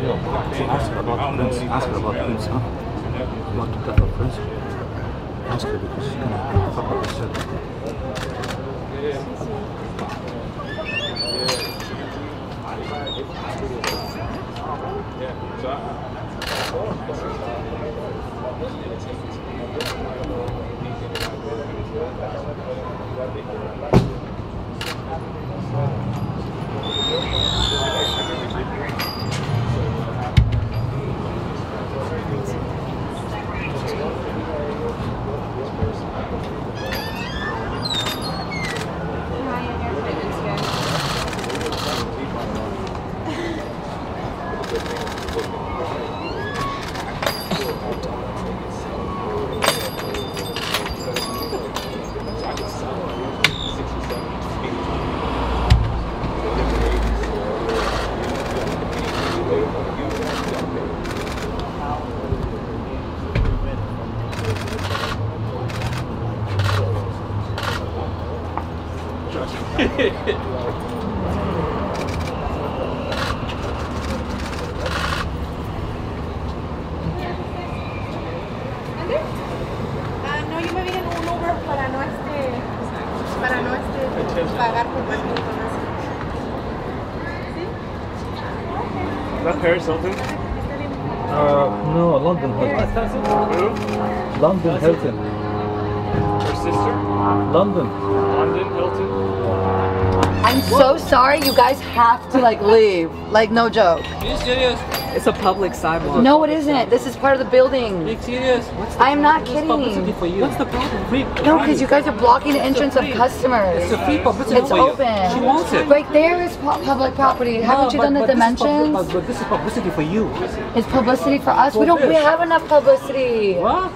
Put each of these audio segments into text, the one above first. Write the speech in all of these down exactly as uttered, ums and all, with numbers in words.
No, she asked about friends, asked about friends, huh? You want to talk about friends? Ask her because she's going to talk about herself. Paris Hilton? Uh, no, London Hilton. Who? London Hilton. Her sister? London. London Hilton. I'm so sorry, you guys have to like leave. Like, no joke. It's serious. It's a public sidewalk. No, it isn't. This is part of the building. It's serious. I am not kidding. What's the problem? No, because you guys are blocking the entrance of customers. It's a free publicity. It's open. She wants it. Right there is public property. Haven't you done the dimensions? But this is publicity for you. It's publicity for us. We don't. We have enough publicity. What?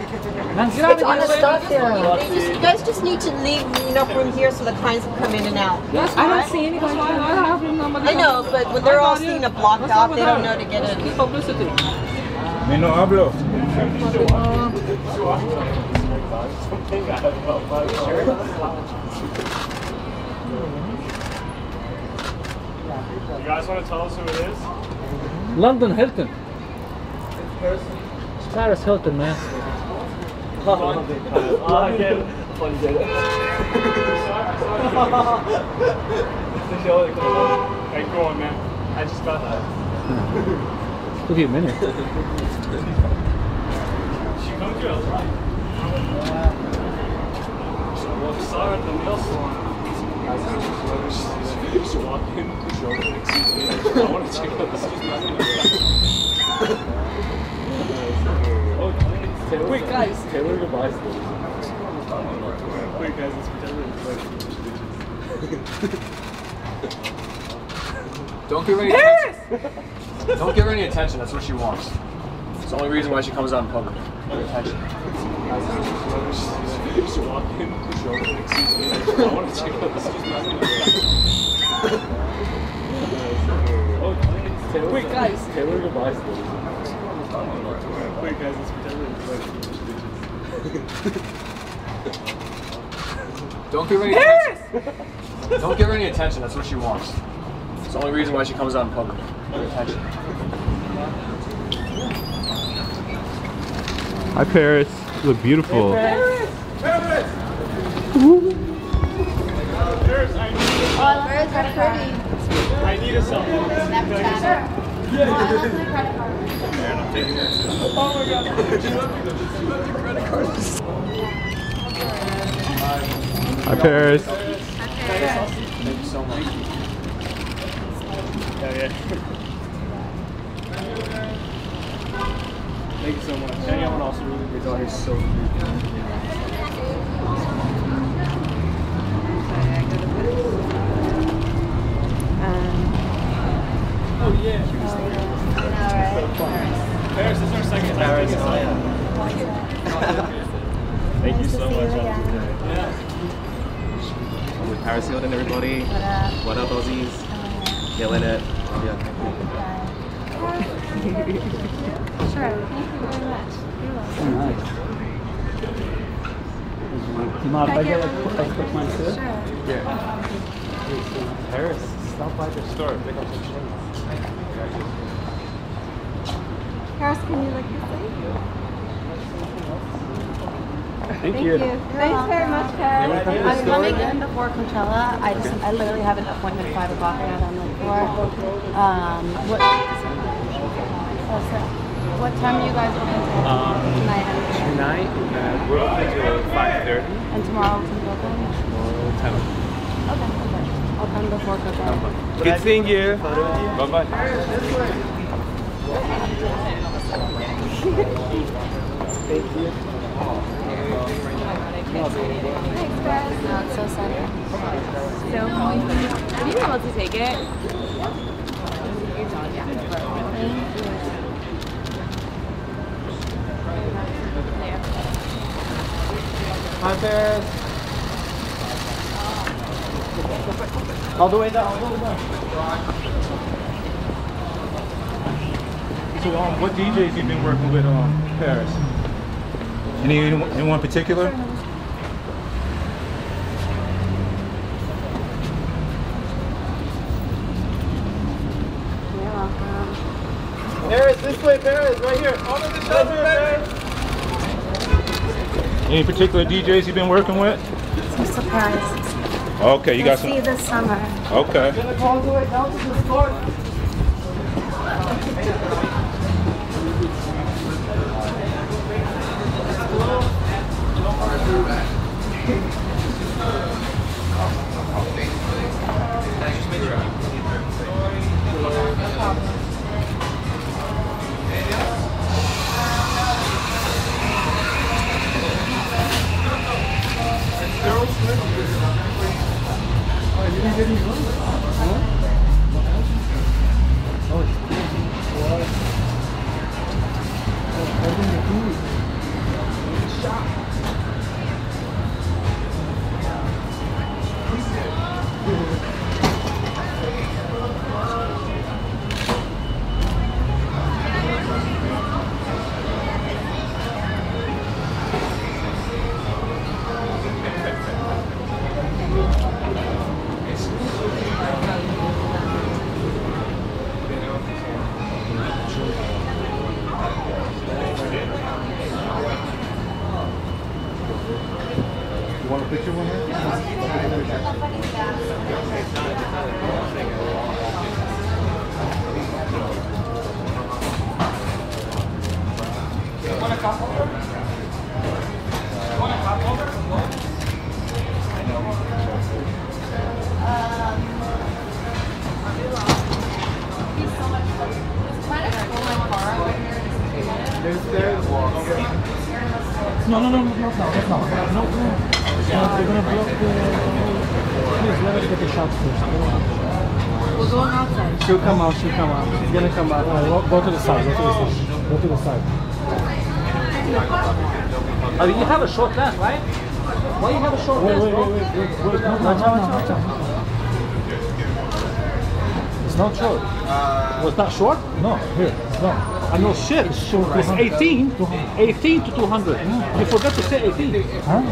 It's on the stuff there. You guys just need to leave enough room here so the clients can come in and out. I don't see anybody. I know, but when they're all seeing it blocked off, they don't know to get in. Publicity. Me no hablo. You guys want to tell us who it is? London Hilton. It's Paris Hilton, man. Hey, go on, man. I just got that. Give you a minute. She comes here, right? Well, I saw her at the nail salon. She walked in. Excuse me. I want to check out this. Okay. Wait, guys. Taylor revised this. Wait, guys. Let's pretend we're Don't give me any. Don't give her any attention, that's what she wants. It's the only reason why she comes out in public. Attention. Wait, guys. Taylor revised this. Wait, guys, let's pretend. Don't give her any attention. Don't give her any attention, that's what she wants. It's the only reason why she comes out in public. Hi Paris, you look beautiful. Hey, Paris! Paris! Paris, I need a cell phone. Oh my god, she left your credit card. Hi Paris. Hi Paris. Thank you so much. Yeah, yeah. Thank you so much. Anyone else really good? Oh, he's so good. Um, oh, yeah. Alright. Paris is our second time. Thank you so much. Yeah. I'm with Paris Hilton, everybody. What up, Aussies? Killing it. Yeah. Sure, thank you very much. You're welcome. Nice. Do you mind if I get a quick one too? Sure. Yeah. Paris, stop by the store. Pick up some things. Can you look this way? Thank, Thank you. you. Thanks very much, guys. I'm coming in before Coachella. I just, I literally have an appointment at five o'clock and I'm late for. Um, what, what time are you guys open to? Um, tonight. Tonight, uh, we're open until five thirty. And tomorrow we can open. Tomorrow ten. Okay. Okay. I'll come before Coachella. Good seeing you. Bye bye. bye. Thank you. Thanks, guys. No, it's so sad. So, are you able to take it? Hi, Paris. All the way down. All the way down. So, um, what D Js you've been working with, um, Paris? Any anyone in particular? You're welcome. Paris, this way, Paris, right here. All of this over, Paris. Any particular D Js you've been working with? Some surprises. Okay, you got some. See this summer. Okay. No, no, no, no, no, no, no, no, no. They're gonna block the... Please, let us get the shots first. We're going outside. She'll come out, she'll come out. She's gonna come out. No, go, go to the side, go to the side. Go to the side. Oh, you have a short left, right? Why you have a short left? Wait, wait, wait, wait, wait. No, no, no, no. It's not short. Well, it's not short? No, here, no. I know shit, it's eighteen to two hundred. Yeah. You forgot to say eighteen. Huh?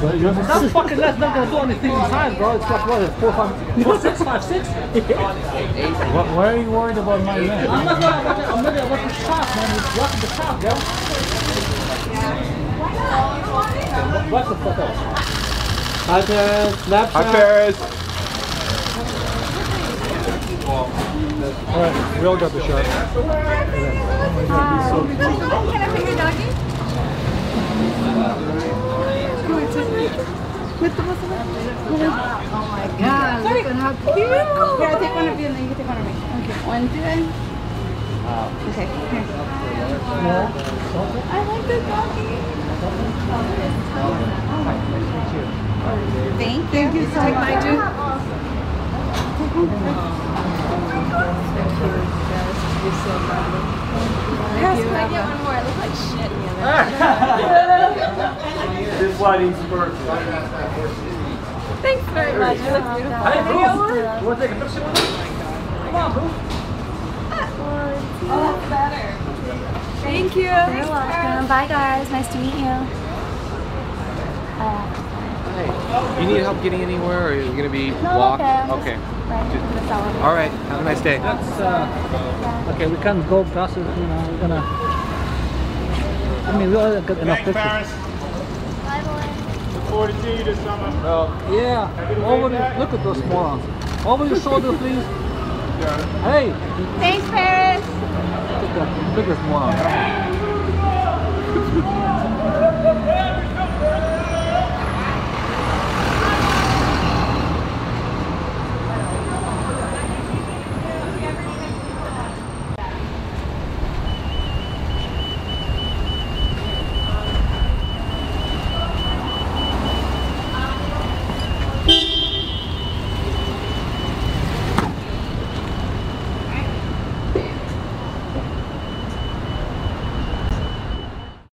That fucking left not gonna do anything inside, bro. It's like what, four, five, four, six, five, six? Why are you worried about my left? I'm not gonna watch it, I'm not gonna watch the shot, man. It's blocking the shot, bro. Watch the fuck out. Hi, Paris. Snapchat. Hi, Paris. Alright, we all got the shot. Um, can I finger doggy? With the muscle? Oh my god, look at how cute! Here, I'll take one of you and then you take one of me. Okay, one, two, and... Okay, here. I like the doggy! Oh, thank you. Thank you so much. Paris, can I get one more? It looks like shit in the other. This lighting's perfect. Thanks very much. It looks beautiful. Hey, bro. You want to take a picture with me? Come on, bro. Oh, that's better. Thank you. You're welcome. Bye, guys. Nice to meet you. Uh, Hey, you need help getting anywhere, or are you going to be no, walked? Okay. okay. Alright, have a nice day. That's, uh, okay, we can't go past it, you know, we're going to... I mean, we all got enough pictures. Paris. Bye, boy. Look forward to seeing you this summer. Well, yeah. Over the, look at those morons. Over your shoulder, please. Hey. Thanks, Paris. Look at that biggest moron.